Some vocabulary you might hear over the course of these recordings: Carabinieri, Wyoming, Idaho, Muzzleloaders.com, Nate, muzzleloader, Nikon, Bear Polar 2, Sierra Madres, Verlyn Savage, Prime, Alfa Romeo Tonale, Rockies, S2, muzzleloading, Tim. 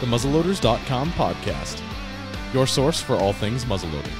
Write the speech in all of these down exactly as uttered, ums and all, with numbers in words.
the muzzleloaders dot com podcast, your source for all things muzzleloading.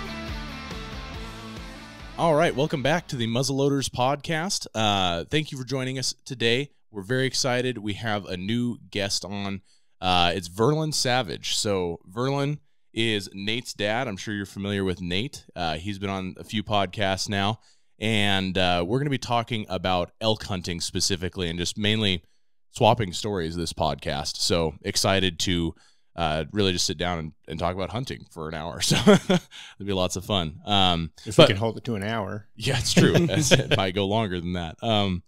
All right, welcome back to the Muzzleloaders podcast. Uh, thank you for joining us today. We're very excited. We have a new guest on. Uh, it's Verlyn Savage. So Verlyn is Nate's dad. I'm sure you're familiar with Nate. Uh, he's been on a few podcasts now. And uh, we're going to be talking about elk hunting specifically and just mainly swapping stories this podcast. So excited to uh, really just sit down and, and talk about hunting for an hour. So it'll be lots of fun. Um, if but, we can hold it to an hour. Yeah, it's true. It might go longer than that. Um,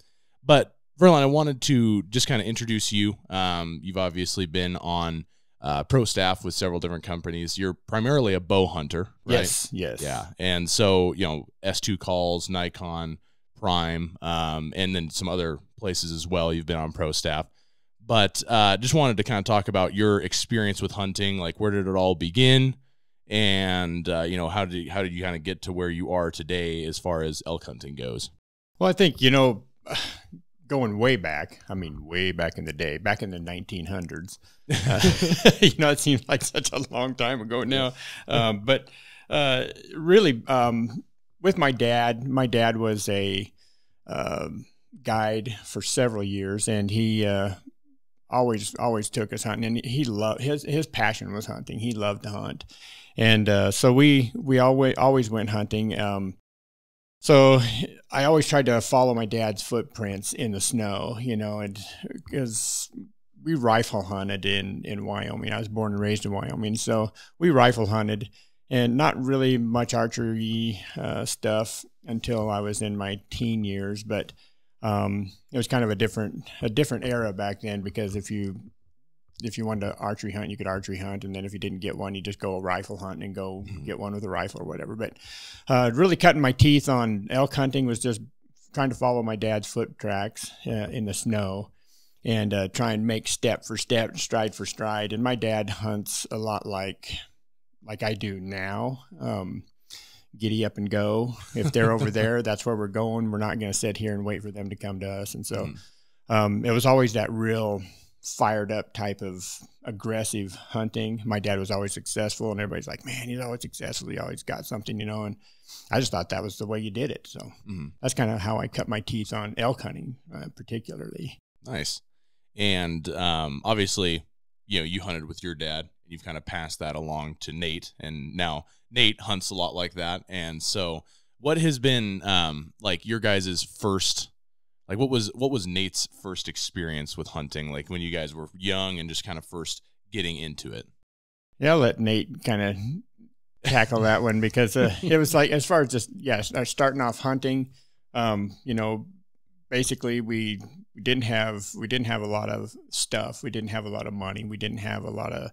but Verlyn, I wanted to just kind of introduce you. Um, you've obviously been on uh, pro staff with several different companies. You're primarily a bow hunter, right? Yes, yes. Yeah, and so, you know, S two calls, Nikon, Prime, um, and then some other places as well. You've been on pro staff. But uh, just wanted to kind of talk about your experience with hunting, like where did it all begin? And, uh, you know, how did, how did you kind of get to where you are today as far as elk hunting goes? Well, I think, you know... going way back, I mean, way back in the day, back in the nineteen hundreds, uh, you know, it seems like such a long time ago now. Um, but uh, really, um, with my dad, my dad was a uh, guide for several years, and he uh, always, always took us hunting. And he loved his his passion was hunting. He loved to hunt, and uh, so we we always always went hunting. Um, So I always tried to follow my dad's footprints in the snow, you know, and because we rifle hunted in, in Wyoming. I was born and raised in Wyoming. So we rifle hunted and not really much archery uh, stuff until I was in my teen years. But um, it was kind of a different, a different era back then, because if you, if you wanted to archery hunt, you could archery hunt. And then if you didn't get one, you just go rifle hunt and go mm-hmm. get one with a rifle or whatever. But uh, really cutting my teeth on elk hunting was just trying to follow my dad's foot tracks uh, in the snow and uh, try and make step for step, stride for stride. And my dad hunts a lot like, like I do now. Um, giddy up and go. If they're over there, that's where we're going. We're not going to sit here and wait for them to come to us. And so mm-hmm. um, it was always that real fired up type of aggressive hunting. My dad was always successful, and everybody's like, man, he's always successful. He always got something, you know, and I just thought that was the way you did it. So mm-hmm. that's kind of how I cut my teeth on elk hunting, uh, particularly. Nice. And um, obviously, you know, you hunted with your dad. You've kind of passed that along to Nate, and now Nate hunts a lot like that. And so what has been um, like your guys's first Like what was what was Nate's first experience with hunting, like when you guys were young and just kind of first getting into it? Yeah, I'll let Nate kind of tackle that one, because uh, it was like, as far as just, yeah, starting off hunting, um, you know, basically we didn't have, we didn't have a lot of stuff. We didn't have a lot of money. We didn't have a lot of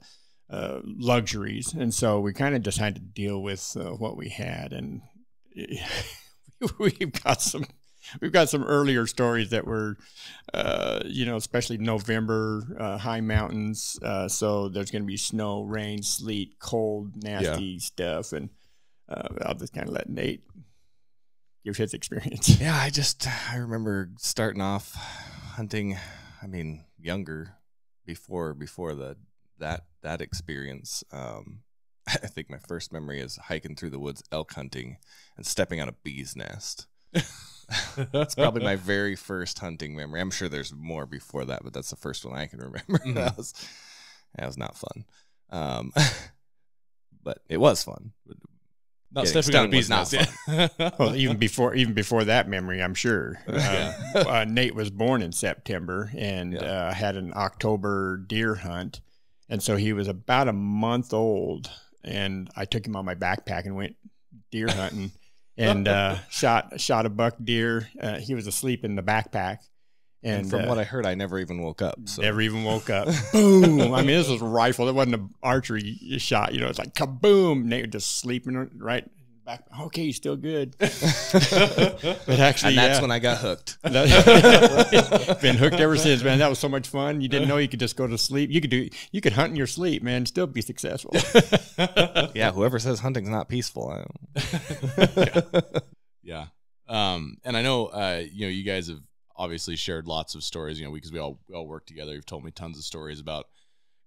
uh, luxuries. And so we kind of just had to deal with uh, what we had. And we've got some... We've got some earlier stories that were, uh, you know, especially November, uh, high mountains. Uh, so there's going to be snow, rain, sleet, cold, nasty yeah. stuff. And uh, I'll just kind of let Nate give his experience. Yeah, I just, I remember starting off hunting, I mean, younger, before before the that, that experience. Um, I think my first memory is hiking through the woods, elk hunting, and stepping on a bee's nest. That's probably my very first hunting memory. I'm sure there's more before that, but that's the first one I can remember. Mm-hmm. That was that was not fun, um, but it was fun. Not Getting stepping on a bee's nest. Yeah. Well, even before even before that memory, I'm sure. Uh, uh, Nate was born in September and yeah. uh, had an October deer hunt, and so he was about a month old. And I took him on my backpack and went deer hunting. And uh, shot shot a buck deer. Uh, he was asleep in the backpack. And, and from uh, what I heard, I never even woke up. So. Never even woke up. Boom. I mean, this was a rifle. It wasn't an archery shot. You know, it's like kaboom. Nate was just sleeping right back. Okay, he's still good. But actually, and that's yeah. when I got hooked. Been hooked ever since, man. That was so much fun. You didn't know you could just go to sleep. You could do. You could hunt in your sleep, man. Still be successful. Yeah, whoever says hunting's not peaceful. I don't. yeah. yeah. Um, and I know, uh, you know, you guys have obviously shared lots of stories, you know, because we, we all, we all work together. You've told me tons of stories about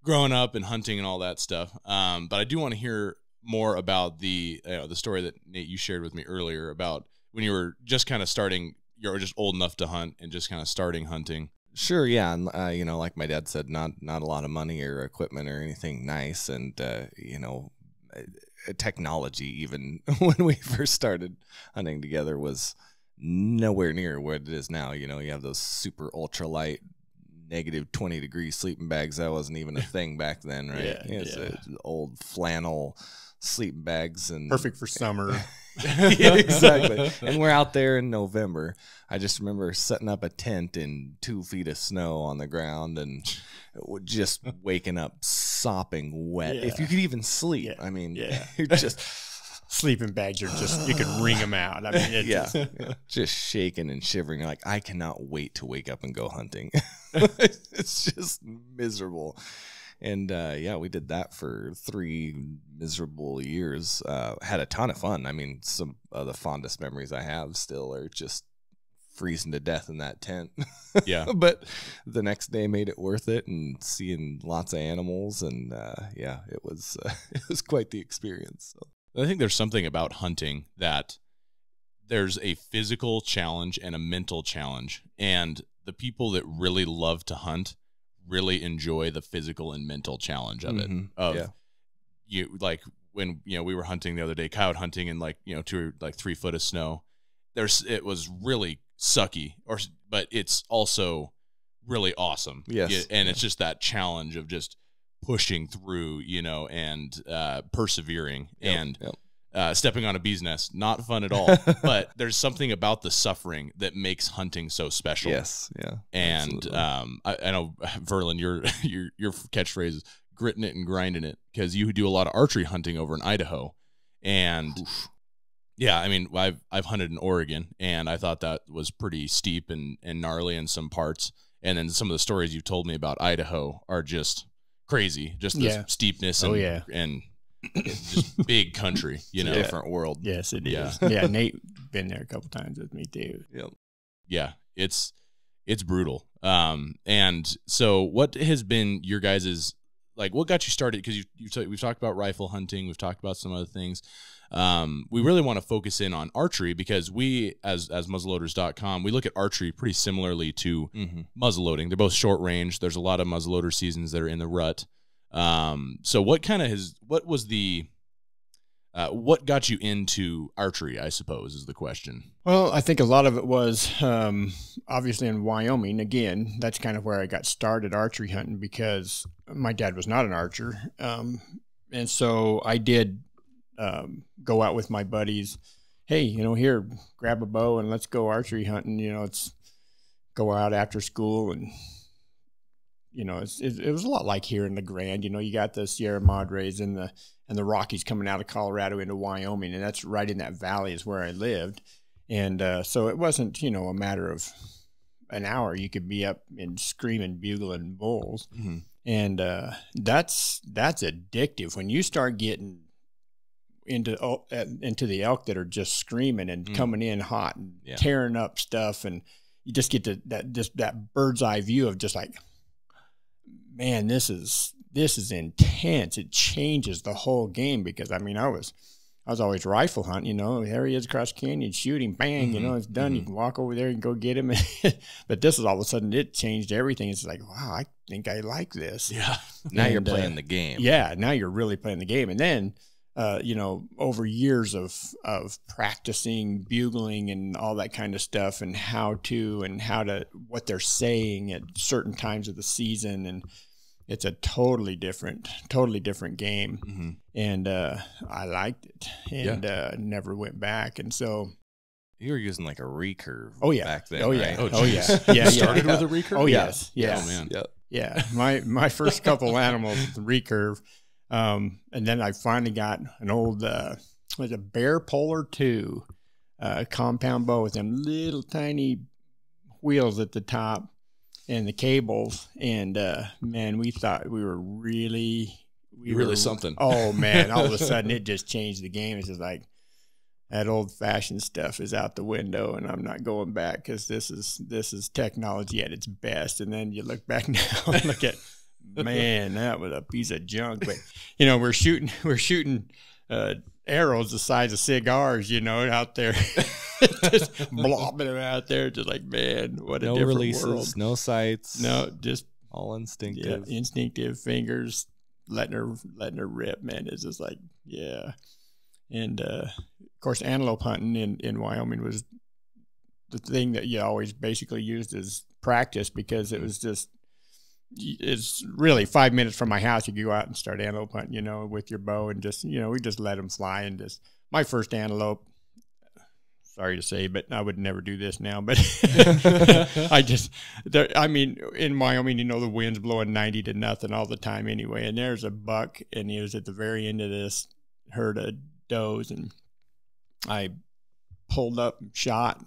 growing up and hunting and all that stuff. Um, but I do want to hear more about the, you know, the story that Nate, you shared with me earlier about when you were just kind of starting, you're just old enough to hunt and just kind of starting hunting. Sure. Yeah. And, uh, you know, like my dad said, not, not a lot of money or equipment or anything nice. And, uh, you know, technology, even when we first started hunting together, was nowhere near what it is now. You know, you have those super ultralight negative twenty degree sleeping bags. That wasn't even a thing back then. Right. Yeah, it was yeah. old flannel sleeping bags, and perfect for summer. Yeah, exactly. And we're out there in November. I just remember setting up a tent in two feet of snow on the ground and just waking up sopping wet. Yeah. If you could even sleep. Yeah. I mean, yeah. You're just sleeping bags are just, you can wring them out. I mean, it yeah. Just, yeah. Just shaking and shivering. Like, I cannot wait to wake up and go hunting. It's just miserable. And, uh, yeah, we did that for three miserable years. Uh, had a ton of fun. I mean, some of the fondest memories I have still are just freezing to death in that tent. Yeah. But the next day made it worth it, and seeing lots of animals. And, uh, yeah, it was, uh, it was quite the experience. So. I think there's something about hunting that there's a physical challenge and a mental challenge. And the people that really love to hunt really enjoy the physical and mental challenge of mm-hmm. it. Of yeah. you like when you know we were hunting the other day, coyote hunting, and like you know two like three foot of snow. There's it was really sucky, or but it's also really awesome. Yes, you, and yeah. it's just that challenge of just pushing through, you know, and uh, persevering yep. and yep. Uh, stepping on a bee's nest. Not fun at all. But there's something about the suffering that makes hunting so special. Yes, yeah. And um, I, I know, Verlyn, your your your catchphrase is gritting it and grinding it, because you do a lot of archery hunting over in Idaho. And oof. Yeah, I mean, I've I've hunted in Oregon, and I thought that was pretty steep and and gnarly in some parts. And then some of the stories you've told me about Idaho are just crazy. Just the yeah. steepness. And, oh yeah, and it's just big country, you know, yeah. different world. Yes, it is. Yeah. Yeah, Nate been there a couple times with me too. Yep. Yeah, it's it's brutal. Um, and so what has been your guys's, like, what got you started? Because you you t we've talked about rifle hunting, we've talked about some other things. Um, we really want to focus in on archery, because we, as as muzzleloaders dot com, we look at archery pretty similarly to mm-hmm. muzzleloading. They're both short range. There's a lot of muzzleloader seasons that are in the rut. Um, so what kind of has, what was the, uh, what got you into archery, I suppose, is the question. Well, I think a lot of it was, um, obviously in Wyoming. Again, that's kind of where I got started archery hunting, because my dad was not an archer. Um, and so I did, um, go out with my buddies. Hey, you know, here, grab a bow and let's go archery hunting. You know, it's go out after school, and you know, it's, it, it was a lot like here in the Grand. You know, you got the Sierra Madres and the and the Rockies coming out of Colorado into Wyoming, and that's right in that valley is where I lived. And uh, so it wasn't, you know, a matter of an hour. You could be up and screaming, bugling bulls. Mm-hmm. And uh, that's that's addictive. When you start getting into uh, into the elk that are just screaming and mm-hmm. coming in hot and yeah. tearing up stuff, and you just get to that, just that bird's eye view of just like, man, this is, this is intense. It changes the whole game, because I mean, I was, I was always rifle hunting, you know, here he is across canyon shooting, bang, mm-hmm. you know, it's done. Mm-hmm. You can walk over there and go get him. But this is all of a sudden, it changed everything. It's like, wow, I think I like this. Yeah. Now and, you're playing uh, the game. Yeah. Now you're really playing the game. And then, uh, you know, over years of, of practicing bugling and all that kind of stuff, and how to, and how to, what they're saying at certain times of the season. And it's a totally different, totally different game. Mm-hmm. And, uh, I liked it, and, yeah. uh, never went back. And so you were using like a recurve. Oh yeah. Back then. Oh yeah. Right? Oh, oh yeah. Yeah. yeah. Started yeah. with a recurve. Oh yes. Yes. Oh man. Yeah. Yeah. My, my first couple animals with the recurve. Um, and then I finally got an old, uh, it was a Bear Polar two, uh, compound bow with them little tiny wheels at the top and the cables. And, uh, man, we thought we were really, we you were, really something. Oh man. All of a sudden it just changed the game. It's just like that old fashioned stuff is out the window, and I'm not going back, 'cause this is, this is technology at its best. And then you look back now and look at man, that was a piece of junk. But you know, we're shooting, we're shooting uh, arrows the size of cigars, you know, out there, just blopping them out there, just like, man, what a no different releases, world. No sights, no, just all instinctive, yeah, instinctive fingers, letting her, letting her rip, man. It's just like, yeah. And uh, of course, antelope hunting in in Wyoming was the thing that you always basically used as practice, because it was just, it's really five minutes from my house. You go out and start antelope hunting, you know, with your bow, and just, you know, we just let them fly. And just my first antelope, sorry to say, but I would never do this now, but I just, there, I mean, in Wyoming, you know, the wind's blowing ninety to nothing all the time anyway. And there's a buck, and he was at the very end of this herd of does, and I pulled up and shot.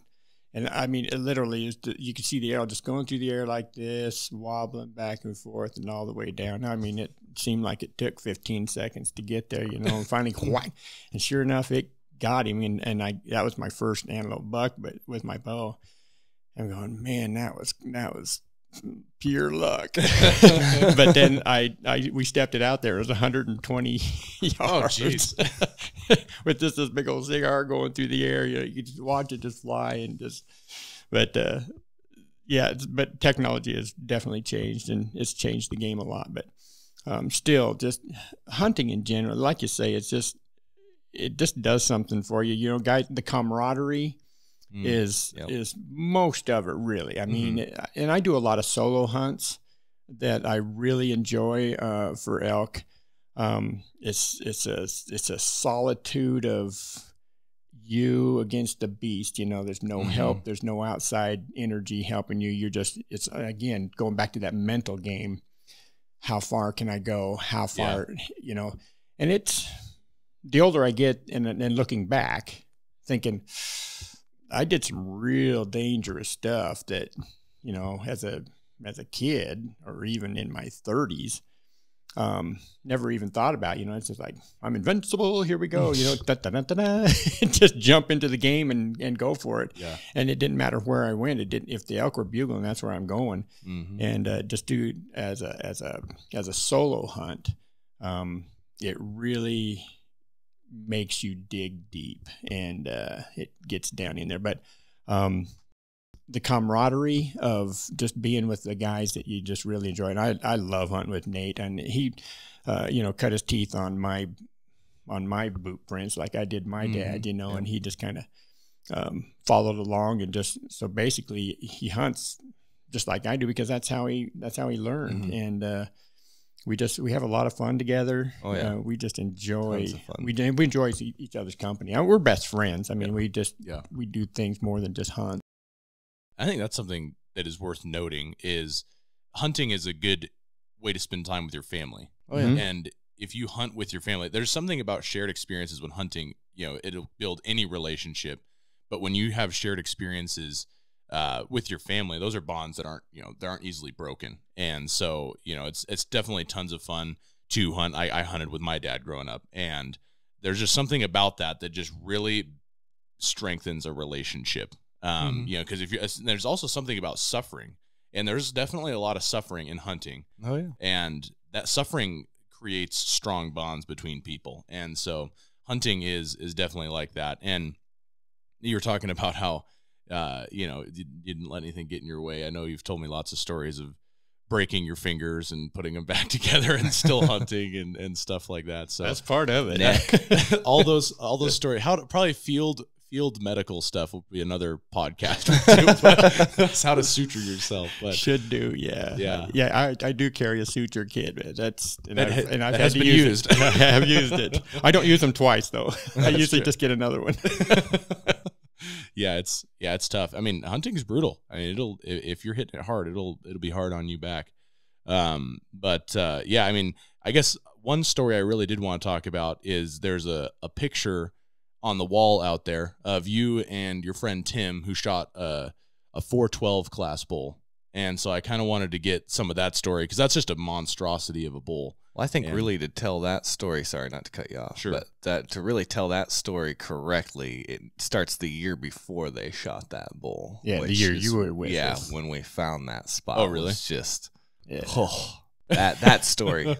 And I mean, it literally is, the, you could see the arrow just going through the air like this, wobbling back and forth and all the way down. I mean, it seemed like it took fifteen seconds to get there, you know, and finally, whack, and sure enough, it got him. And, and I, that was my first antelope buck, but with my bow. I'm going, man, that was, that was pure luck. But then I, I, we stepped it out there. It was one hundred twenty yards. Oh, jeez. With just this big old cigar going through the air, you know, you just watch it just fly and just, but uh, yeah, it's, but technology has definitely changed, and it's changed the game a lot. But um, still, just hunting in general, like you say, it's just, it just does something for you. You know, guys, the camaraderie mm, is, yep. is most of it, really. I mean, mm-hmm. it, and I do a lot of solo hunts that I really enjoy uh, for elk. Um, it's, it's a, it's a solitude of you against the beast. You know, there's no mm-hmm. help. There's no outside energy helping you. You're just, it's again, going back to that mental game. How far can I go? How far, yeah. you know, and it's the older I get and and looking back thinking I did some real dangerous stuff that, you know, as a, as a kid or even in my thirties, um never even thought about. You know, it's just like, I'm invincible, here we go, you know, da, da, da, da, da. Just jump into the game and and go for it. Yeah. And it didn't matter where I went. It didn't, if the elk were bugling, that's where I'm going. Mm-hmm. And uh, just do as a as a as a solo hunt, um it really makes you dig deep, and uh it gets down in there. But um the camaraderie of just being with the guys that you just really enjoy. And I, I love hunting with Nate, and he, uh, you know, cut his teeth on my, on my boot prints like I did my mm-hmm. dad, you know, yeah. and he just kind of, um, followed along, and just, so basically he hunts just like I do, because that's how he, that's how he learned. Mm-hmm. And, uh, we just, we have a lot of fun together. Oh yeah. Uh, we just enjoy, we, we enjoy each other's company. I, we're best friends. I mean, yeah. we just, yeah. we do things more than just hunt. I think that's something that is worth noting, is hunting is a good way to spend time with your family. Oh, yeah. And if you hunt with your family, there's something about shared experiences when hunting, you know, it'll build any relationship. But when you have shared experiences uh, with your family, those are bonds that aren't, you know, they aren't easily broken. And so, you know, it's, it's definitely tons of fun to hunt. I, I hunted with my dad growing up, and there's just something about that that just really strengthens a relationship. Um, mm-hmm. You know, because if you, there's also something about suffering, and there's definitely a lot of suffering in hunting. Oh yeah, and that suffering creates strong bonds between people, and so hunting is is definitely like that. And you were talking about how, uh, you know, you didn't let anything get in your way. I know you've told me lots of stories of breaking your fingers and putting them back together and still hunting and, and stuff like that. So that's part of it. Neck, all those all those stories. How to, probably field. Field medical stuff will be another podcast or two, but that's how to suture yourself. But should do, yeah, yeah, yeah. I, I do carry a suture kit. Man. That's and that, I've, and I've had to use used. It. I have used it. I don't use them twice though. That's I usually true. Just get another one. yeah, it's yeah, it's tough. I mean, hunting is brutal. I mean, it'll if you're hitting it hard, it'll it'll be hard on you back. Um, but uh, yeah, I mean, I guess one story I really did want to talk about is there's a a picture on the wall out there of you and your friend Tim, who shot a, a four twelve class bull. And so I kind of wanted to get some of that story, because that's just a monstrosity of a bull. Well, I think and really to tell that story, sorry not to cut you off, sure. but that, to really tell that story correctly, it starts the year before they shot that bull. Yeah, the year is, you were with yeah, us. Yeah, when we found that spot. Oh, really? It's just, yeah. oh, That that story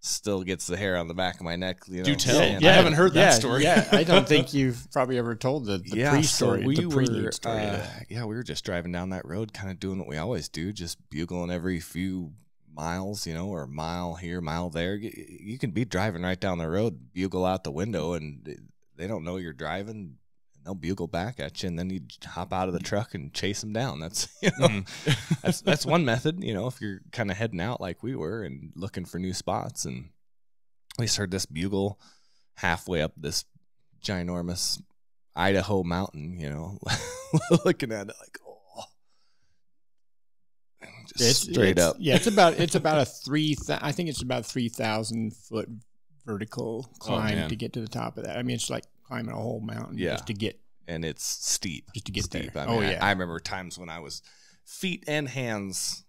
still gets the hair on the back of my neck. You know, do tell. Yeah, yeah, I haven't heard yeah, that story. Yeah, I don't think you've probably ever told the, the yeah, pre-story. So we the were, story. Uh, yeah, we were just driving down that road, kind of doing what we always do, just bugling every few miles, you know, or mile here, mile there. You can be driving right down the road, bugle out the window, and they don't know you're driving. They'll bugle back at you, and then you hop out of the truck and chase them down. That's, you know, mm. that's that's one method. You know, if you're kind of heading out like we were and looking for new spots, and we just heard this bugle halfway up this ginormous Idaho mountain. You know, looking at it like, oh, just it's, straight it's, up. Yeah, it's about it's about a three. I think it's about three thousand foot vertical climb oh, to get to the top of that. I mean, it's like climbing a whole mountain yeah. just to get, and it's steep. Just to get steep. there. I mean, oh yeah, I, I remember times when I was feet and hands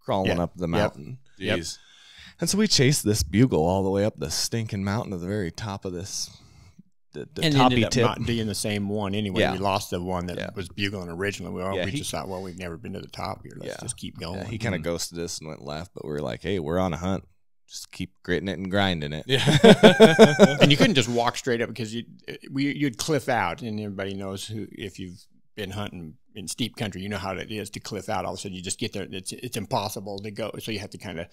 crawling yep. up the mountain. Yep. Jeez. Yep. And so we chased this bugle all the way up the stinking mountain to the very top of this. The, the and toppy ended up tip. Not being the same one anyway. Yeah. We lost the one that yeah. was bugling originally. We, all, yeah, we he, just thought, well, we've never been to the top here. Let's yeah. just keep going. Yeah, he kind of mm. ghosted us and went left, but we were like, hey, we're on a hunt. Just keep gritting it and grinding it. Yeah. And you couldn't just walk straight up because you, we, you'd cliff out. And everybody knows who, if you've been hunting in steep country, you know how it is to cliff out. All of a sudden you just get there. It's, it's impossible to go. So you have to kind of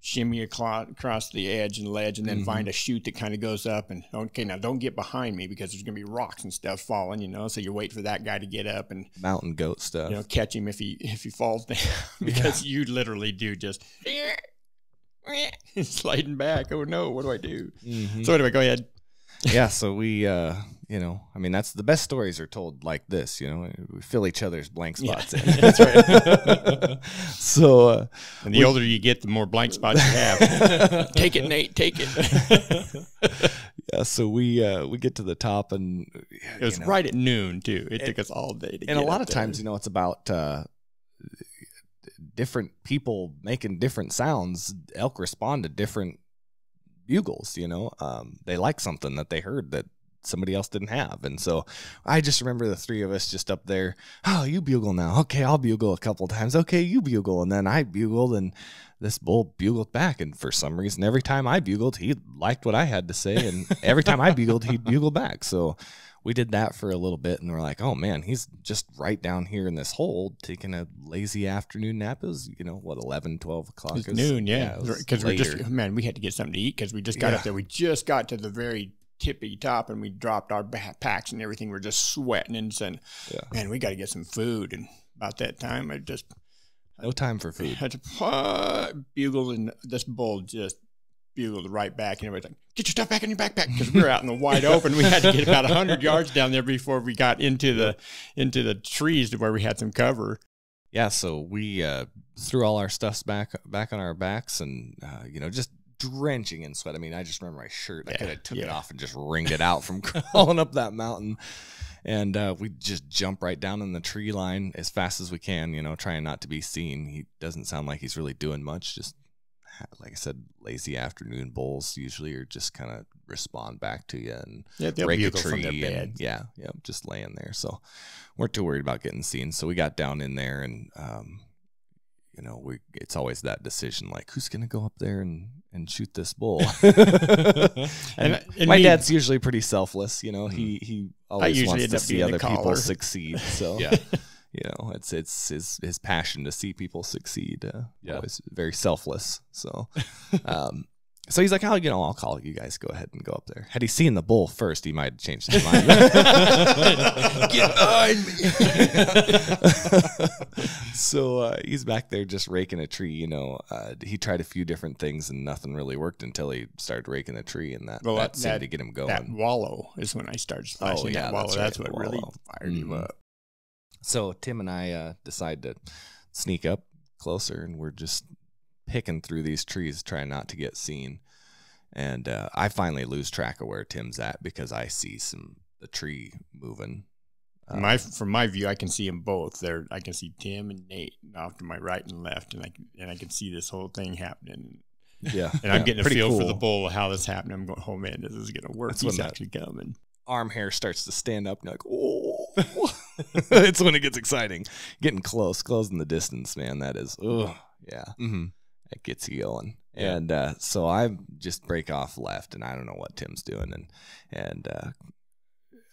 shimmy across the edge and ledge and then mm-hmm. find a chute that kind of goes up. And, okay, now don't get behind me because there's going to be rocks and stuff falling, you know. So you wait for that guy to get up and mountain goat stuff. You know, catch him if he, if he falls down because yeah. you literally do just... sliding back. Oh no, what do I do? Mm-hmm. So anyway, go ahead. Yeah, so we uh you know, I mean, that's the best stories are told like this, you know. We fill each other's blank spots yeah. in. That's right. So uh and the we, older you get, the more blank spots you have. Take it, Nate, take it. Yeah, so we uh we get to the top, and it was you know, right at noon too. It, it took us all day to and get And a lot of there. times, you know, it's about uh different people making different sounds. Elk respond to different bugles, you know. Um, they like something that they heard that somebody else didn't have. And so I just remember the three of us just up there, oh, you bugle now. Okay, I'll bugle a couple times. Okay, you bugle. And then I bugled, and this bull bugled back. And for some reason, every time I bugled, he liked what I had to say. And every time I bugled, he'd bugle back. So we did that for a little bit, and we're like, oh, man, he's just right down here in this hole taking a lazy afternoon nap. It was, you know, what, eleven, twelve o'clock? It was noon, yeah. Because yeah, we're just, man, we had to get something to eat because we just got yeah. up there. We just got to the very tippy top, and we dropped our backpacks and everything. We're just sweating and saying, yeah. man, we got to get some food. And about that time, I just... No time for food. I had to uh, bugle, and this bull just... bugled right back, and everybody's like, get your stuff back in your backpack, because we were out in the wide open. We had to get about one hundred yards down there before we got into the into the trees to where we had some cover. Yeah, so we uh, threw all our stuffs back back on our backs, and uh, you know, just drenching in sweat. I mean, I just remember my shirt. I yeah, could have took yeah. it off and just wringed it out from crawling up that mountain. And uh, we just jump right down in the tree line as fast as we can, you know, trying not to be seen. He doesn't sound like he's really doing much, just like I said, lazy afternoon bulls usually are just kind of respond back to you and yeah, break a tree. From their bed. And yeah, yeah, just laying there. So we're too worried about getting seen. So we got down in there, and um, you know, we it's always that decision, like who's gonna go up there and and shoot this bull. and, and, and my me, dad's usually pretty selfless. You know, he he always wants to see other people succeed. So yeah. You know, it's it's his his passion to see people succeed. Uh, yeah, always very selfless. So, um, so he's like, "Oh, you know, I'll call you guys. Go ahead and go up there." Had he seen the bull first, he might have changed his mind. Get behind me! So uh, he's back there just raking a tree. You know, uh, he tried a few different things and nothing really worked until he started raking the tree, and that well, that, that seemed that, to get him going. That wallow is when I started flashing. Oh yeah, that wallow. That's, right, that's what wallow. really fired him mm-hmm. up. So Tim and I uh, decide to sneak up closer, and we're just picking through these trees, trying not to get seen. And uh, I finally lose track of where Tim's at because I see some the tree moving. Uh, my from my view, I can see them both. There, I can see Tim and Nate off to my right and left, and I can, and I can see this whole thing happening. Yeah, and I'm yeah, getting a feel cool. for the bull of how this happened. I'm going, oh man, this is gonna work. That's He's when actually that coming. Arm hair starts to stand up, and you're like, oh. It's when it gets exciting. Getting close, closing the distance, man. That is, oh, yeah. Mm-hmm. It gets you going. Yeah. And uh, so I just break off left, and I don't know what Tim's doing. And and uh,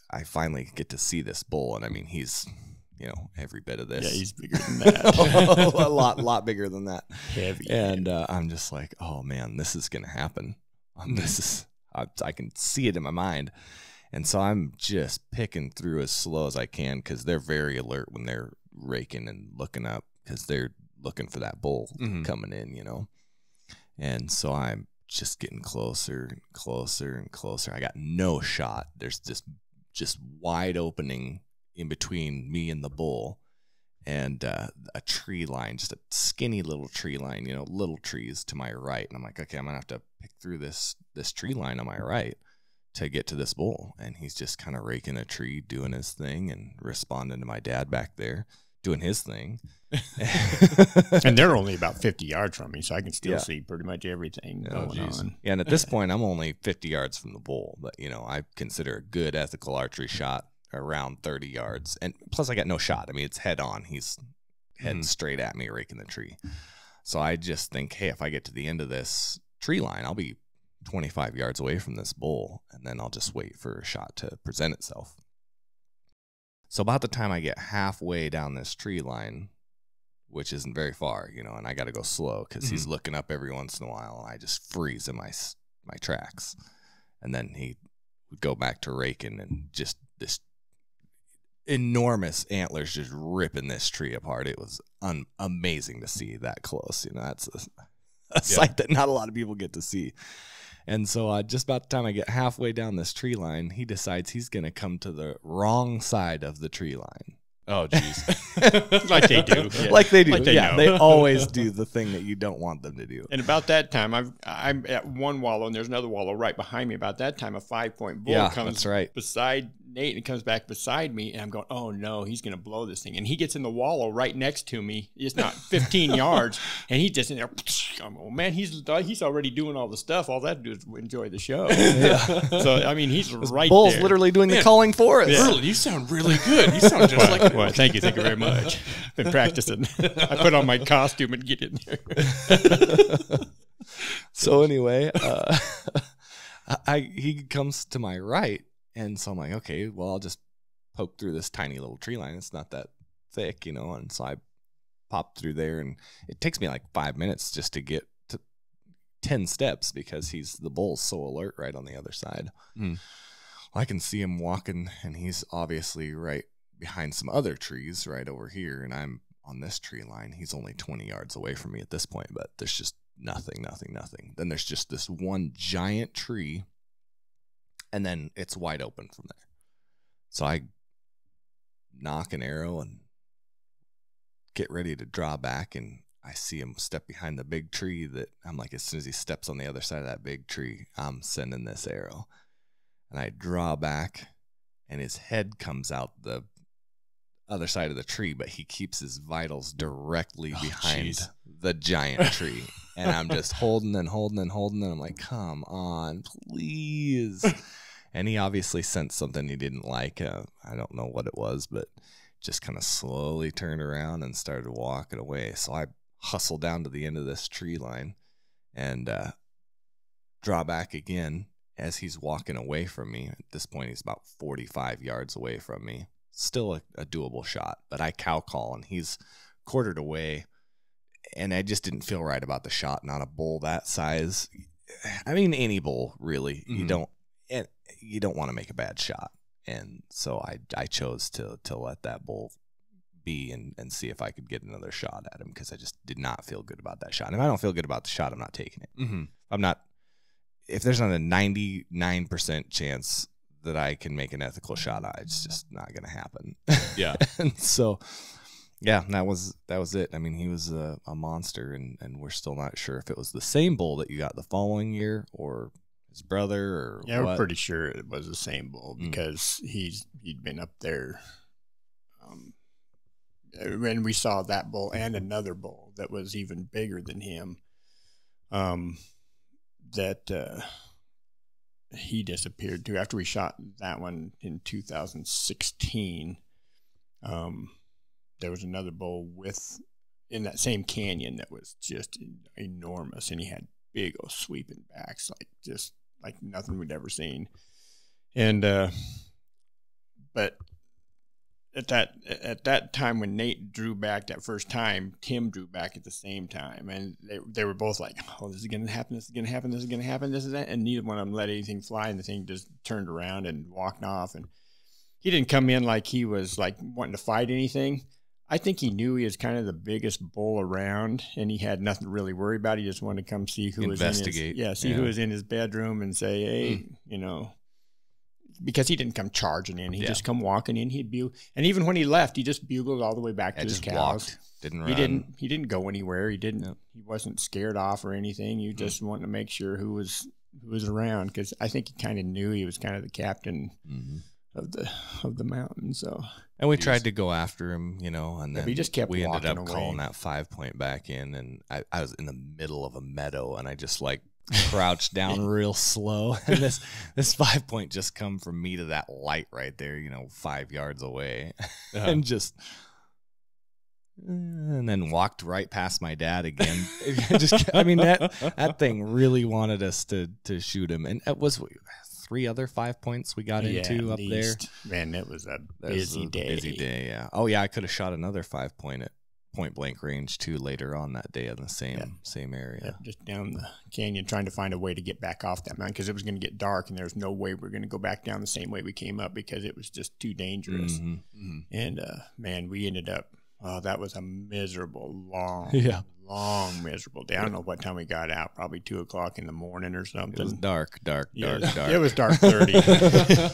I finally get to see this bull, and I mean, he's, you know, every bit of this. Yeah, he's bigger than that. a lot, lot bigger than that. Heavy. And uh, I'm just like, oh man, this is gonna happen. Um, this is, I, I can see it in my mind. And so I'm just picking through as slow as I can, because they're very alert when they're raking and looking up, because they're looking for that bull mm-hmm. coming in, you know. And so I'm just getting closer and closer and closer. I got no shot. There's this just wide opening in between me and the bull, and uh, a tree line, just a skinny little tree line, you know, little trees to my right. And I'm like, okay, I'm going to have to pick through this this tree line on my right to get to this bull. And he's just kind of raking a tree, doing his thing, and responding to my dad back there, doing his thing. And they're only about fifty yards from me, so I can still yeah. see pretty much everything oh, going geez. on. Yeah, and at this point, I'm only fifty yards from the bull, but, you know, I consider a good ethical archery shot around thirty yards. And plus, I got no shot. I mean, it's head on. He's heading mm-hmm. straight at me, raking the tree. So I just think, hey, if I get to the end of this tree line, I'll be twenty-five yards away from this bull, and then I'll just wait for a shot to present itself. So about the time I get halfway down this tree line, which isn't very far, you know, and I got to go slow, because mm-hmm. he's looking up every once in a while, and I just freeze in my my tracks. And then he would go back to raking, and just this enormous antlers just ripping this tree apart. It was un amazing to see that close. You know, that's a, a yeah. sight that not a lot of people get to see. And so uh, just about the time I get halfway down this tree line, he decides he's going to come to the wrong side of the tree line. Oh, jeez. Like they do. Yeah. Like they do. Like they yeah, know. They always do the thing that you don't want them to do. And about that time, I've, I'm at one wallow, and there's another wallow right behind me. About that time, a five-point bull yeah, comes that's right. beside Nate, and comes back beside me, and I'm going, oh, no, he's going to blow this thing. And he gets in the wallow right next to me. It's not fifteen yards, and he's just in there. I'm, oh, man, he's he's already doing all the stuff. All that do is enjoy the show. Yeah. So, I mean, he's this right bull's there. Bull's literally doing man, the calling for us. Yeah. Verlyn, you sound really good. You sound just like well, thank you, thank you very much. I've been practicing. I put on my costume and get in there. So anyway, uh, I he comes to my right, and so I'm like, okay, well, I'll just poke through this tiny little tree line. It's not that thick, you know, and so I pop through there, and it takes me like five minutes just to get to ten steps, because he's the bull's so alert right on the other side. Mm. Well, I can see him walking, and he's obviously right behind some other trees right over here, and I'm on this tree line. He's only twenty yards away from me at this point, but there's just nothing, nothing, nothing. Then there's just this one giant tree, and then it's wide open from there. So I knock an arrow and get ready to draw back, and I see him step behind the big tree that I'm like, as soon as he steps on the other side of that big tree, I'm sending this arrow. And I draw back, and his head comes out the other side of the tree, but he keeps his vitals directly oh, behind geez. the giant tree. And I'm just holding and holding and holding, and I'm like, come on, please. And he obviously sensed something he didn't like. Uh, I don't know what it was, but just kind of slowly turned around and started walking away. So I hustled down to the end of this tree line and uh, draw back again as he's walking away from me. At this point, he's about forty-five yards away from me. Still a, a doable shot, but I cow call, and he's quartered away, and I just didn't feel right about the shot. Not a bull that size. I mean, any bull really. Mm-hmm. You don't, and you don't want to make a bad shot, and so I I chose to to let that bull be and and see if I could get another shot at him, because I just did not feel good about that shot. And if I don't feel good about the shot, I'm not taking it. Mm-hmm. I'm not. If there's not a ninety-nine percent chance that I can make an ethical shot, it's just not going to happen. Yeah. And so, yeah, that was, that was it. I mean, he was a, a monster, and, and we're still not sure if it was the same bull that you got the following year, or his brother, or yeah, what. We're pretty sure it was the same bull, because mm. he's, he'd been up there. Um, when we saw that bull and another bull that was even bigger than him, um, that, uh, he disappeared too after we shot that one in two thousand sixteen. Um, there was another bull with in that same canyon that was just enormous, and he had big old sweeping backs, like just like nothing we'd ever seen. And uh, but at that at that time when Nate drew back that first time, Tim drew back at the same time, and they they were both like, "Oh, this is gonna happen. This is gonna happen. This is gonna happen. This is that." And neither one of them let anything fly, and the thing just turned around and walked off. And he didn't come in like he was like wanting to fight anything. I think he knew he was kind of the biggest bull around, and he had nothing to really worry about. He just wanted to come see who Investigate. was in his, yeah, see yeah. who was in his bedroom and say, hey, mm. you know, because he didn't come charging in. He yeah. just come walking in. He'd bugle, and even when he left, he just bugled all the way back I to his cows. Walked, didn't run. He didn't. He didn't go anywhere. He didn't. Yep. He wasn't scared off or anything. You just mm. wanted to make sure who was who was around, because I think he kind of knew he was kind of the captain. Mm-hmm. of the of the mountain. So and we Jeez. tried to go after him, you know, and then yeah, he just kept we ended up away. calling that five point back in, and I, I was in the middle of a meadow, and I just like crouched down real slow, and this this five point just come from me to that light right there, you know, five yards away. Uh-huh. And just and then walked right past my dad again. just I mean that that thing really wanted us to to shoot him, and it was three other five points we got yeah, into up there. Man, it was a busy day. Busy day, yeah. Oh yeah, I could have shot another five point at point blank range too later on that day in the same yeah. same area. Yeah, just down the canyon, trying to find a way to get back off that mountain, because it was going to get dark, and there was no way we were going to go back down the same way we came up, because it was just too dangerous. Mm-hmm. Mm-hmm. And uh, man, we ended up. Oh, that was a miserable, long, yeah. long, miserable day. I don't know what time we got out, probably two o'clock in the morning or something. It was dark, dark, yeah, dark, dark. It was dark thirty. yeah.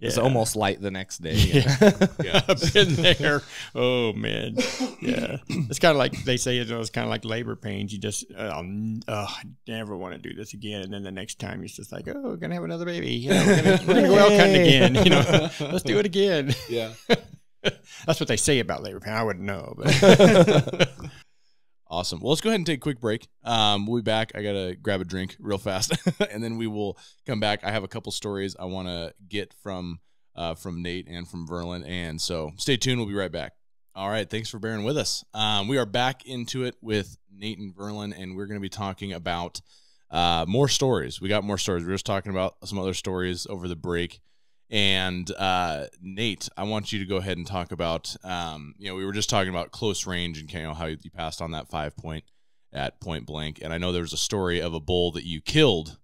It's almost light the next day. Yeah. yeah. I've been there. Oh, man. Yeah. It's kind of like they say, you know, it's kind of like labor pains. You just, uh, oh, I never want to do this again. And then the next time, it's just like, oh, we're going to have another baby. You know, we're going to go out cutting again. You know, let's do it again. Yeah. That's what they say about labor pain. I wouldn't know. But. Awesome. Well, let's go ahead and take a quick break. Um, we'll be back. I got to grab a drink real fast, and then we will come back. I have a couple stories I want to get from uh, from Nate and from Verlyn, and so stay tuned. We'll be right back. All right. Thanks for bearing with us. Um, we are back into it with Nate and Verlyn, and we're going to be talking about uh, more stories. We got more stories. We were just talking about some other stories over the break. And uh, Nate, I want you to go ahead and talk about, um, you know, we were just talking about close range and you know, how you passed on that five point at point blank. And I know there was a story of a bull that you killed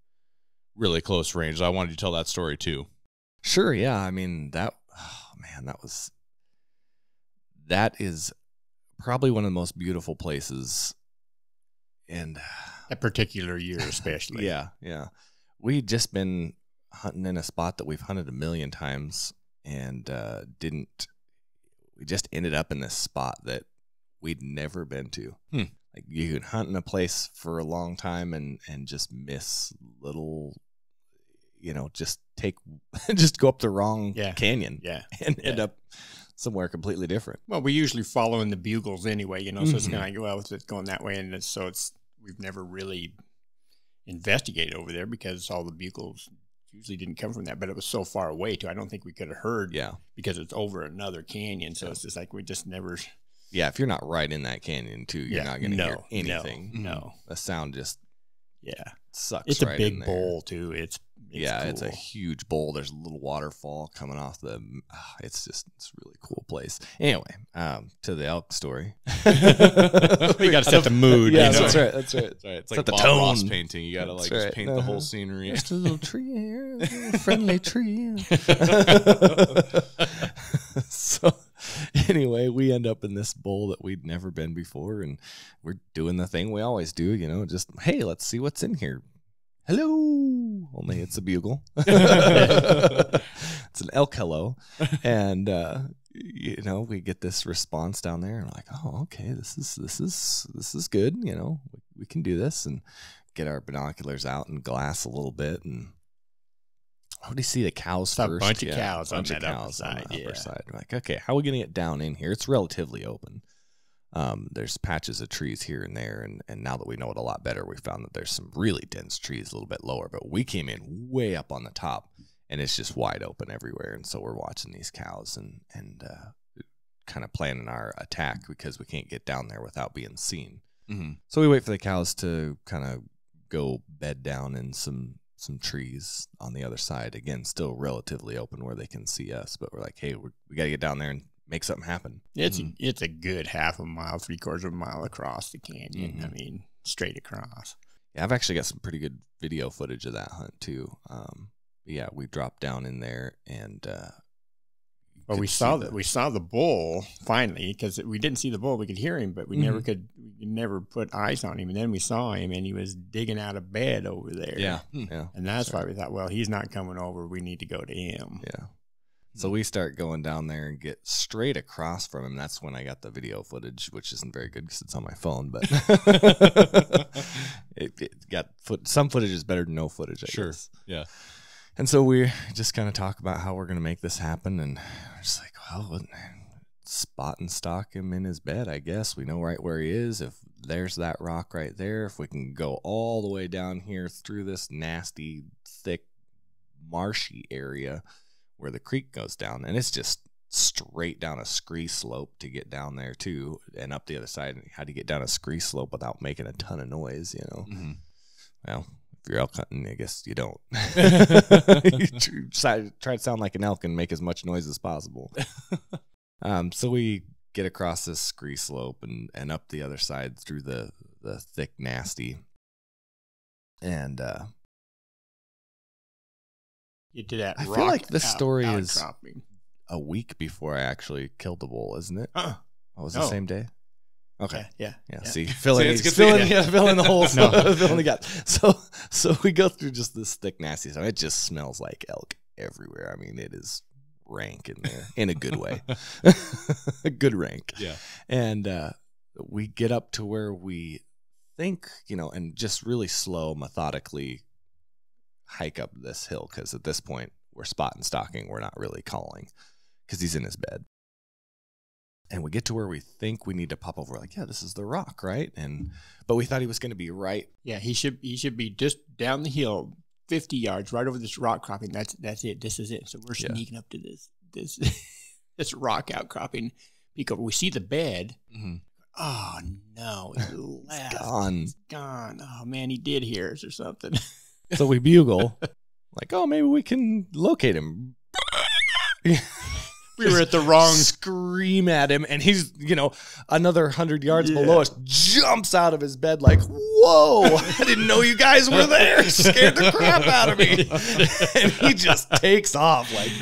really close range. I wanted you to tell that story too. Sure. Yeah. I mean, that, oh man, that was, that is probably one of the most beautiful places. And that particular year, especially. yeah. Yeah. We'd just been hunting in a spot that we've hunted a million times, and uh didn't we just ended up in this spot that we'd never been to. hmm. Like you can hunt in a place for a long time and and just miss little, you know, just take just go up the wrong yeah. canyon yeah and yeah. end up somewhere completely different. Well, we're usually following the bugles anyway, you know, so mm-hmm. it's kind of like, well, it's going that way, and it's, so it's we've never really investigated over there because all the bugles usually didn't come from that, but it was so far away too. I don't think we could have heard. Yeah, because it's over another canyon, so yeah. it's just like we just never. Yeah, if you're not right in that canyon too, you're yeah. not going to no, hear anything. No, no, the sound just yeah sucks. It's right a big in bowl too. It's, it's yeah, cool. It's a huge bowl. There's a little waterfall coming off the. Uh, it's just it's a really cool place. Anyway, um, to the elk story. You got to set the mood. Yeah, you know? That's right. That's right. That's right. It's set like the Bob tone. Ross painting. You got to like right. just paint uh-huh. the whole scenery. Just a little tree here, a little friendly tree. So, anyway, we end up in this bowl that we'd never been before, and we're doing the thing we always do. You know, just hey, let's see what's in here. Hello, only it's a bugle. It's an elk hello. And uh you know, we get this response down there, and we're like, oh, okay, this is this is this is good, you know, we, we can do this, and get our binoculars out and glass a little bit, and how do you see the cows it's first? A bunch yeah, of cows bunch on of that cows upper side. On the yeah. upper side. We're like, okay, how are we gonna get down in here? It's relatively open. Um, there's patches of trees here and there, and, and now that we know it a lot better, we found that there's some really dense trees a little bit lower, but we came in way up on the top, and it's just wide open everywhere, and so we're watching these cows, and, and uh, kind of planning our attack because we can't get down there without being seen. Mm-hmm. So we wait for the cows to kind of go bed down in some some trees on the other side. Again, still relatively open where they can see us, but we're like, hey, we're, we got to get down there and make something happen. It's mm-hmm. a, it's a good half a mile, three quarters of a mile across the canyon. Mm-hmm. I mean, straight across. Yeah, I've actually got some pretty good video footage of that hunt too. Um, yeah, we dropped down in there and. Uh, Well, we saw that we saw the bull finally because we didn't see the bull. We could hear him, but we mm-hmm. never could. We never put eyes on him. And then we saw him, and he was digging out of bed over there. Yeah, yeah. And that's sure. why we thought, well, he's not coming over. We need to go to him. Yeah. So we start going down there and get straight across from him. That's when I got the video footage, which isn't very good because it's on my phone. But it, it got foot, some footage is better than no footage. I sure. Guess. Yeah. And so we just kind of talk about how we're going to make this happen. And we're just like, well, spot and stalk him in his bed, I guess. We know right where he is. If there's that rock right there, if we can go all the way down here through this nasty, thick, marshy area where the creek goes down. And it's just straight down a scree slope to get down there, too, and up the other side. How do you get down a scree slope without making a ton of noise, you know? Mm-hmm. Well, if you're elk hunting, I guess you don't. you try, try to sound like an elk and make as much noise as possible. um, so we get across this scree slope and, and up the other side through the, the thick nasty. And uh, you did that. I rock feel like this out, story out is cropping. a week before I actually killed the bull, isn't it? Uh-uh. Oh, was no. the same day? Okay. Yeah, yeah. Yeah. See, filling, see, filling, yeah, filling the holes. No. filling the gaps. So, so we go through just this thick, nasty stuff. It just smells like elk everywhere. I mean, it is rank in there in a good way, a good rank. Yeah. And uh, we get up to where we think, you know, and just really slow, methodically hike up this hill because at this point we're spot and stalking. We're not really calling because he's in his bed. And we get to where we think we need to pop over. We're like, yeah, this is the rock, right? And but we thought he was going to be right. Yeah, he should he should be just down the hill, fifty yards, right over this rock cropping. That's that's it. This is it. So we're sneaking yeah. up to this this this rock outcropping. We see the bed. Mm-hmm. Oh no, it's left. It's gone. It's gone. Oh man, he did hear us or something. So we bugle, like, oh, maybe we can locate him. We were at the wrong scream at him, and he's, you know, another hundred yards yeah. below us, jumps out of his bed like, whoa, I didn't know you guys were there. Scared the crap out of me. And he just takes off like,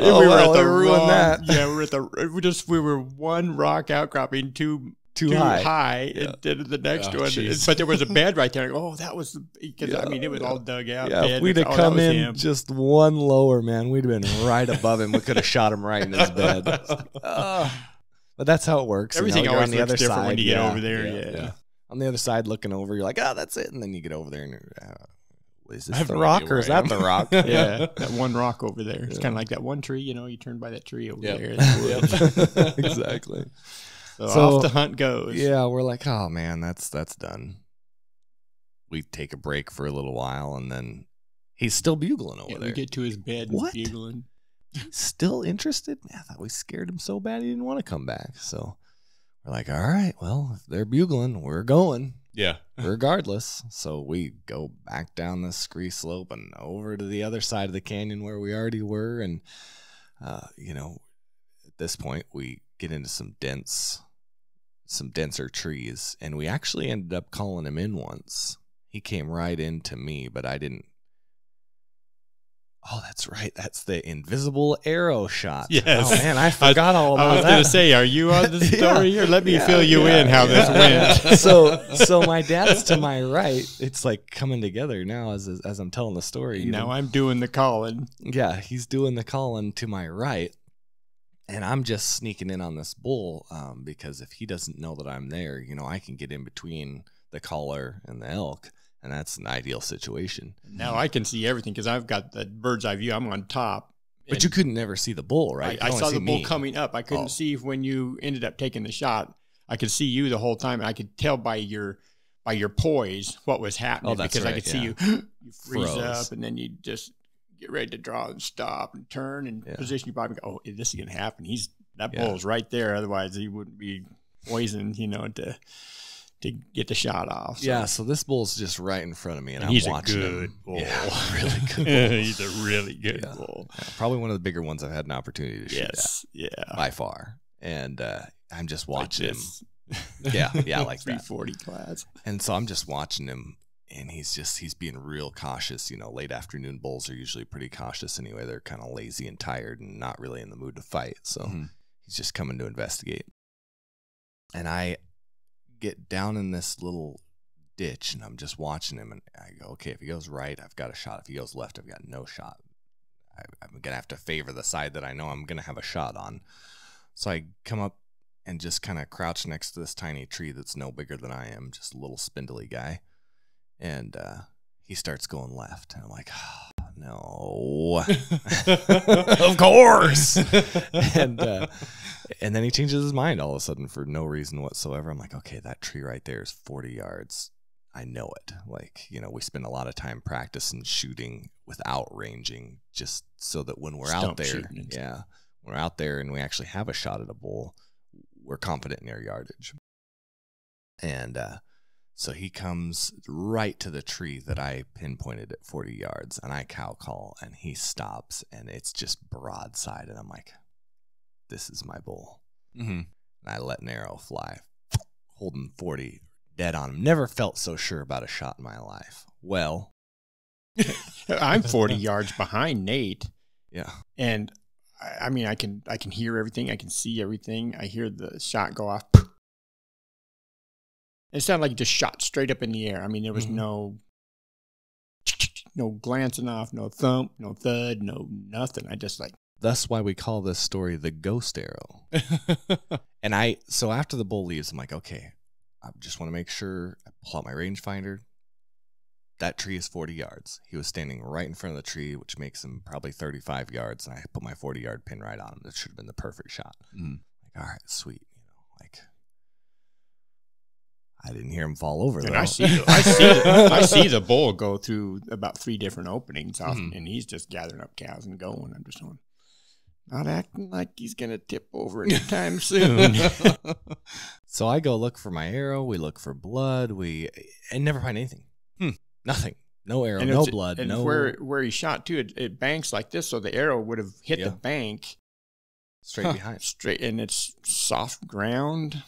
oh, we were well, at the ruin that. Yeah, we were at the, we just, we were one rock outcropping, two Too, too high, high yeah. and then the next oh, one. Geez. But there was a bed right there. Oh, that was because yeah, I mean it was yeah. all dug out. Yeah, if we'd have come in him. just one lower, man, we'd have been right above him. We could have shot him right in his bed. But that's how it works. Everything you know, always on the looks other different side. When you get yeah, over there. Yeah, yeah. yeah, on the other side, looking over, you're like, oh, that's it, and then you get over there and you're, oh, is this the rock or is that the rock? Yeah, that one rock over there. It's yeah. kind of like that one tree. You know, you turn by that tree over yep. there. Yep. Exactly. So, so off the hunt goes. Yeah, we're like, oh man, that's that's done. We take a break for a little while, and then he's still bugling over yeah, there. We get to his bed what? and bugling. Still interested? Man, I thought we scared him so bad he didn't want to come back. So we're like, all right, well, if they're bugling, we're going. Yeah. Regardless. So we go back down this scree slope and over to the other side of the canyon where we already were. And, uh, you know, at this point, we get into some dense... some denser trees, and we actually ended up calling him in once. He came right into me, but I didn't. Oh, that's right. That's the invisible arrow shot. Yes. Oh, man, I forgot I, all about that. I was going to say, are you on the story yeah. or let me yeah, fill you yeah, in how yeah. this went? so so my dad's to my right. It's like coming together now as, as, as I'm telling the story. You now know? I'm doing the calling. Yeah, he's doing the calling to my right. And I'm just sneaking in on this bull um, because if he doesn't know that I'm there, you know, I can get in between the caller and the elk, and that's an ideal situation. Now I can see everything because I've got the bird's eye view. I'm on top. But you couldn't never see the bull, right? I, I saw the bull me. coming up. I couldn't oh. see if when you ended up taking the shot. I could see you the whole time. I could tell by your by your poise what was happening oh, that's because right, I could yeah. see you, you freeze Froze. up, and then you just – get ready to draw and stop and turn and yeah. position your body and go, oh, this is going to happen. He's That yeah. bull's right there. Otherwise, he wouldn't be poisoned, you know, to to get the shot off. So. Yeah, so this bull's just right in front of me, and, and I'm he's watching a good him. Bull. Yeah, really good bull. He's a really good yeah. bull. Yeah, probably one of the bigger ones I've had an opportunity to shoot yes, at. Yeah. By far. And uh, I'm just watching like him. Yeah, yeah, like that. three forty class. And so I'm just watching him, and he's just, he's being real cautious. You know, late afternoon bulls are usually pretty cautious anyway. They're kind of lazy and tired and not really in the mood to fight. So mm-hmm. he's just coming to investigate. And I get down in this little ditch, and I'm just watching him, and I go, okay, if he goes right, I've got a shot. If he goes left, I've got no shot. I, I'm going to have to favor the side that I know I'm going to have a shot on. So I come up and just kind of crouch next to this tiny tree that's no bigger than I am, just a little spindly guy. And uh, he starts going left. And I'm like, oh, no. Of course. and uh, and then he changes his mind all of a sudden for no reason whatsoever. I'm like, okay, that tree right there is forty yards. I know it. Like, you know, we spend a lot of time practicing shooting without ranging just so that when we're Stump out there, yeah, we're out there and we actually have a shot at a bull, we're confident in our yardage. And uh, so he comes right to the tree that I pinpointed at forty yards, and I cow call, and he stops, and it's just broadside, and I'm like, this is my bull. Mm-hmm. And I let an arrow fly, holding forty, dead on him. Never felt so sure about a shot in my life. Well. I'm forty yards behind Nate. Yeah. And I mean, I can I can hear everything. I can see everything. I hear the shot go off. It sounded like it just shot straight up in the air. I mean, there was mm-hmm. no no glancing off, no thump, no thud, no nothing. I just like. That's why we call this story the ghost arrow. And I, so after the bull leaves, I'm like, okay, I just want to make sure I pull out my rangefinder. That tree is forty yards. He was standing right in front of the tree, which makes him probably thirty-five yards. And I put my forty yard pin right on him. That should have been the perfect shot. Mm. Like, all right, sweet. You know, like I didn't hear him fall over. And though. I see, the, I see, the, I see the bull go through about three different openings, off, mm. and he's just gathering up cows and going. I'm just going, not acting like he's gonna tip over anytime soon. So I go look for my arrow. We look for blood. We and never find anything. Hmm. Nothing. No arrow, no blood. And no... where where he shot too, it, it banks like this, so the arrow would have hit yeah. the bank straight huh. behind. Straight, and it's soft ground,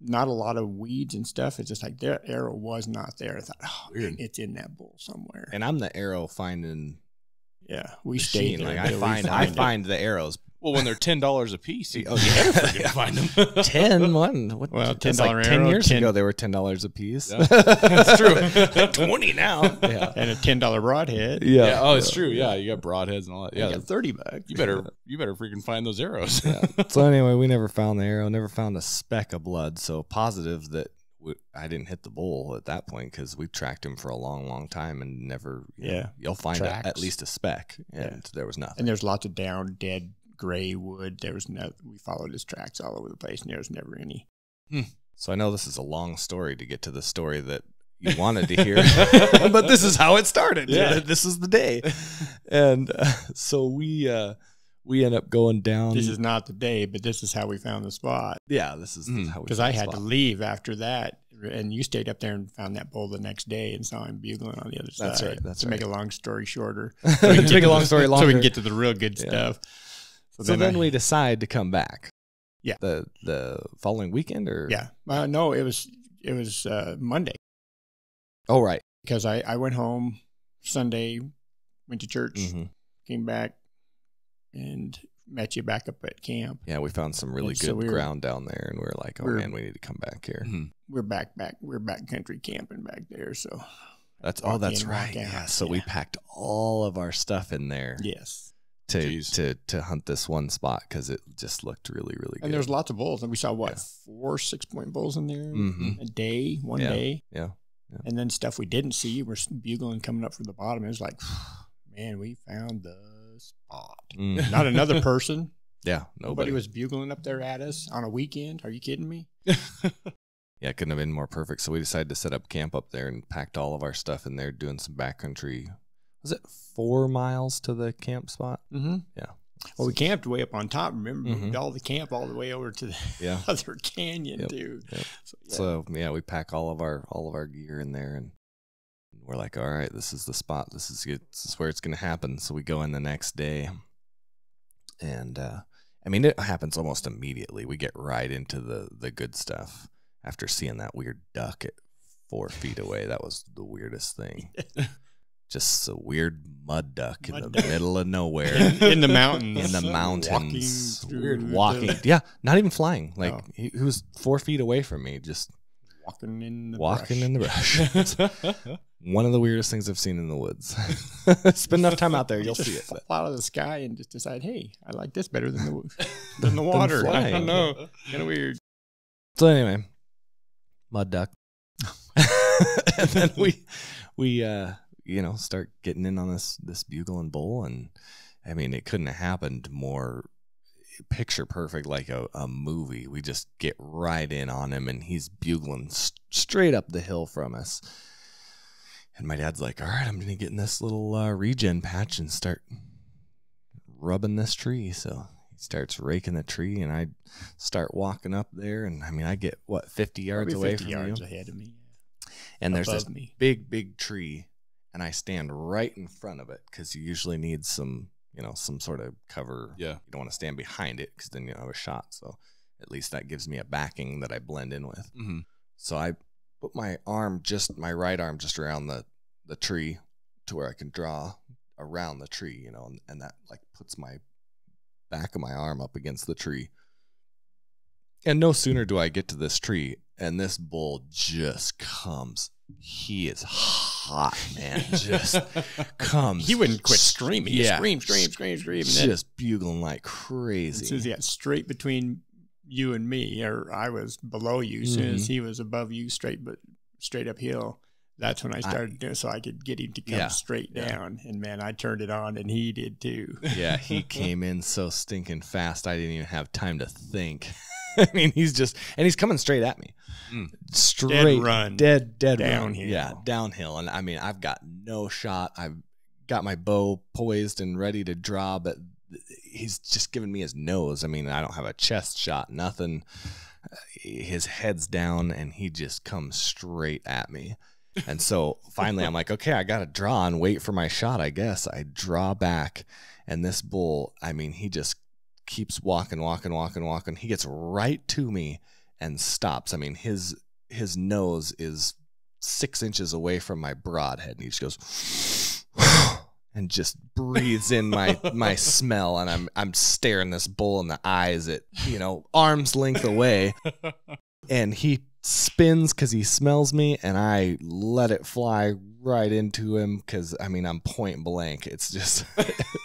not a lot of weeds and stuff. It's just like that arrow was not there. I thought, oh, man, it's in that bull somewhere. And I'm the arrow finding. Yeah, we stayed there. Like I find, find I find the arrows. Well, when they're ten dollars a piece, you oh, yeah, forget to find them. ten, one, what? Well, ten dollar like arrow. Ten years ten. ago, they were ten dollars a piece. Yeah. That's true. Like Twenty now, yeah. And a ten dollar broadhead. Yeah. yeah. Oh, it's yeah. true. Yeah, you got broadheads and all that. Yeah, you got thirty bucks. You better, yeah. you better freaking find those arrows. Yeah. So anyway, we never found the arrow. Never found a speck of blood. So positive that we, I didn't hit the bull at that point because we tracked him for a long, long time and never. You yeah. Know, you'll find a, at least a speck, and yeah. there was nothing. And there's lots of down, dead. Gray wood. There was no, we followed his tracks all over the place, and there was never any. Hmm. So I know this is a long story to get to the story that you wanted to hear, but this is how it started. Yeah. This is the day. And uh, so we uh, we end up going down. This is not the day, but this is how we found the spot. Yeah, this is mm. how we Because I had spot. to leave after that, and you stayed up there and found that bull the next day and saw him bugling on the other that's side. That's right. That's to right. make a long story shorter. So to make a long story longer. So we can get to the real good yeah. stuff. So, so then, then I, we decide to come back. Yeah. The the following weekend or? Yeah. Uh, no, it was it was uh, Monday. Oh, right. Because I, I went home Sunday, went to church, mm-hmm. came back, and met you back up at camp. Yeah, we found some really and good so we were, ground down there, and we were like, oh, we're, man, we need to come back here. Mm-hmm. We're back, back. We're back country camping back there, so. That's Oh, that's right. Yeah, so yeah. we packed all of our stuff in there. Yes. To, Jeez. to to hunt this one spot because it just looked really, really and good. And there's lots of bulls. And we saw, what, yeah. four six-point bulls in there mm-hmm. a day, one yeah. day? Yeah. yeah. And then stuff we didn't see. We're bugling coming up from the bottom. It was like, man, we found the spot. Mm. Not another person. Yeah, nobody. Nobody was bugling up there at us on a weekend. Are you kidding me? Yeah, it couldn't have been more perfect. So we decided to set up camp up there and packed all of our stuff in there, doing some backcountry. Was it four miles to the camp spot? Mm-hmm. Yeah. Well, we camped way up on top. Remember, mm-hmm. all the camp all the way over to the yeah. other canyon, yep. dude. Yep. So, yeah. so yeah, we pack all of our all of our gear in there, and we're like, all right, this is the spot. This is good. This is where it's going to happen. So we go in the next day, and uh, I mean, it happens almost immediately. We get right into the the good stuff after seeing that weird duck at four feet away. That was the weirdest thing. Just a weird mud duck mud in the duck. middle of nowhere. In, in the mountains. In the mountains. Walking. Weird walking. The... Yeah, not even flying. Like, no. he, he was four feet away from me, just walking in the walking brush. in the brush. One of the weirdest things I've seen in the woods. Spend enough time out there, you'll see it. Fall out of the sky and just decide, hey, I like this better than the, than the water. Than I don't know. Kind of weird. So anyway, mud duck. And then we, we, uh, you know, start getting in on this, this bugle and bull. And I mean, it couldn't have happened more picture perfect, like a, a movie. We just get right in on him and he's bugling st straight up the hill from us. And my dad's like, all right, I'm going to get in this little uh, regen patch and start rubbing this tree. So he starts raking the tree and I start walking up there. And I mean, I get what, fifty yards Probably away fifty from yards you? ahead of me. And Above there's this me. big, big tree. And I stand right in front of it because you usually need some, you know, some sort of cover. Yeah. You don't want to stand behind it because then you have a shot. So at least that gives me a backing that I blend in with. Mm-hmm. So I put my arm, just my right arm, just around the, the tree to where I can draw around the tree, you know, and, and that like puts my back of my arm up against the tree. And no sooner do I get to this tree and this bull just comes. He is hot, man. Just comes. He wouldn't quit screaming. Yeah. Scream, scream, scream, scream. Just bugling like crazy. As soon as he got straight between you and me, or I was below you, as mm-hmm. soon as he was above you, straight but straight uphill, that's when I started I, doing so I could get him to come yeah, straight yeah. down. And, man, I turned it on, and he did too. Yeah, he came in so stinking fast I didn't even have time to think. I mean, he's just, and he's coming straight at me, mm. straight dead, run, dead, dead downhill. Run. Yeah, downhill. And I mean, I've got no shot. I've got my bow poised and ready to draw, but he's just giving me his nose. I mean, I don't have a chest shot, nothing. His head's down, and he just comes straight at me. And so finally, I'm like, okay, I got to draw and wait for my shot, I guess. I draw back, and this bull, I mean, he just keeps walking, walking, walking, walking. He gets right to me and stops. I mean, his his nose is six inches away from my broadhead, and he just goes and just breathes in my my smell. And I'm I'm staring this bull in the eyes at, you know, arm's length away, and he spins because he smells me, and I let it fly right into him because, I mean, I'm point blank. It's just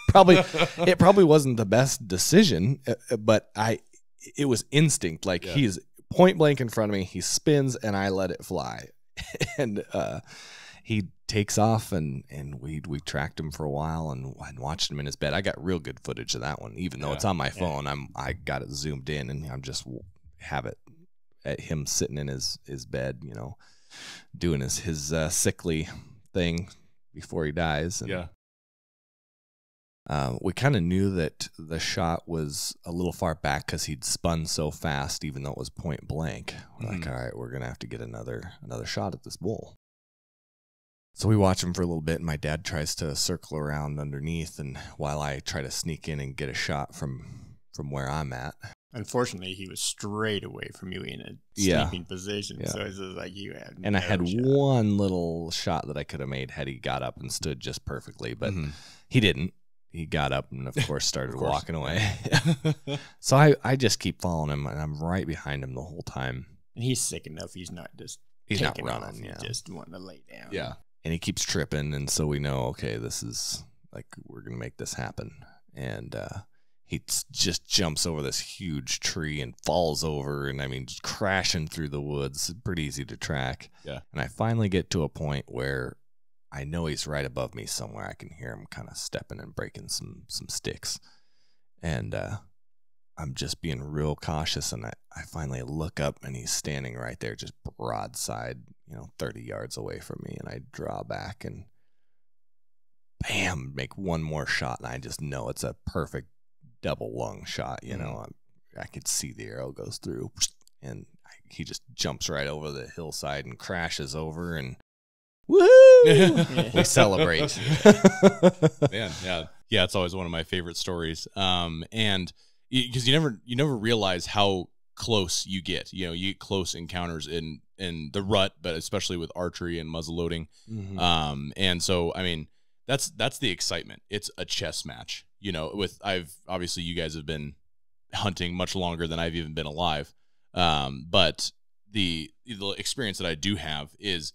probably it probably wasn't the best decision, but I it was instinct. Like, yeah. he's point blank in front of me. He spins, and I let it fly, and uh, he takes off, and and we we tracked him for a while and, and watched him in his bed. I got real good footage of that one, even though yeah. it's on my phone. Yeah. I'm I got it zoomed in, and I'm just have it. at him sitting in his, his bed, you know, doing his, his, uh, sickly thing before he dies. And, yeah. Uh, we kind of knew that the shot was a little far back cause he'd spun so fast, even though it was point blank. We're mm-hmm. like, all right, we're going to have to get another, another shot at this bull. So we watch him for a little bit, and my dad tries to circle around underneath. And while I try to sneak in and get a shot from, from where I'm at. Unfortunately, he was straight away from you in a sleeping yeah. position, yeah. so it was like you had. And no I had shot. one little shot that I could have made had he got up and stood just perfectly, but mm-hmm. he didn't. He got up and, of course, started of course. walking away. So I, I just keep following him, and I'm right behind him the whole time. And he's sick enough; he's not just he's not running. Yeah. He's just wanting to lay down. Yeah, and he keeps tripping, and so we know, okay, this is like we're gonna make this happen, and. uh He just jumps over this huge tree and falls over, and I mean, just crashing through the woods. Pretty easy to track. Yeah. And I finally get to a point where I know he's right above me somewhere. I can hear him kind of stepping and breaking some some sticks, and uh, I'm just being real cautious. And I I finally look up, and he's standing right there, just broadside, you know, thirty yards away from me. And I draw back and bam, make one more shot, and I just know it's a perfect double lung shot, you know, I, I could see the arrow goes through, and I, he just jumps right over the hillside and crashes over, and woohoo! We celebrate. Man, yeah, yeah, it's always one of my favorite stories. Um, and because you never, you never realize how close you get. You know, you get close encounters in in the rut, but especially with archery and muzzle loading. Mm-hmm. Um, and so, I mean, that's that's the excitement. It's a chess match. You know, with I've obviously you guys have been hunting much longer than I've even been alive. Um, but the, the experience that I do have is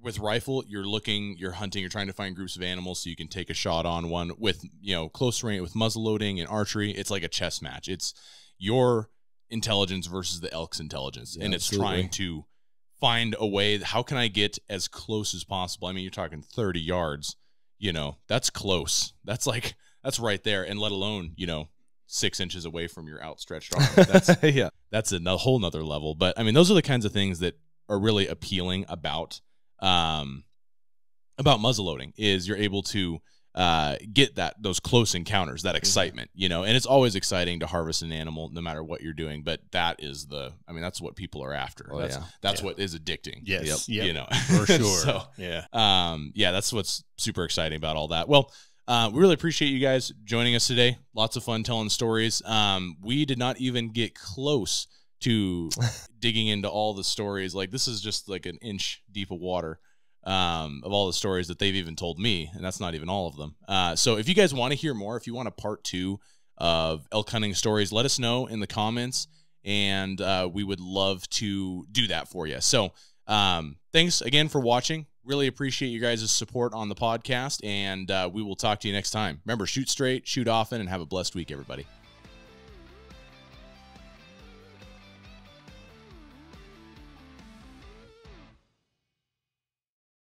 with rifle, you're looking, you're hunting, you're trying to find groups of animals so you can take a shot on one. With, you know, close range, with muzzle loading and archery, it's like a chess match. It's your intelligence versus the elk's intelligence. Yeah, and it's absolutely. Trying to find a way, how can I get as close as possible? I mean, you're talking thirty yards, you know, that's close. That's like, that's right there. And let alone, you know, six inches away from your outstretched arm. That's, yeah. That's a whole nother level. But I mean, those are the kinds of things that are really appealing about, um, about muzzleloading, is you're able to, uh, get that, those close encounters, that excitement, you know, and it's always exciting to harvest an animal no matter what you're doing. But that is the, I mean, that's what people are after. Oh, that's yeah. that's yeah. what is addicting. Yes. Yep. Yep. You know, for sure. So, yeah. Um, yeah, that's what's super exciting about all that. Well, Uh, we really appreciate you guys joining us today. Lots of fun telling stories. Um, we did not even get close to digging into all the stories. Like, this is just like an inch deep of water, um, of all the stories that they've even told me, and that's not even all of them. Uh, so if you guys want to hear more, if you want a part two of elk hunting stories, let us know in the comments, and uh, we would love to do that for you. So um, thanks again for watching. Really appreciate you guys' support on the podcast, and uh, we will talk to you next time. Remember, shoot straight, shoot often, and have a blessed week, everybody.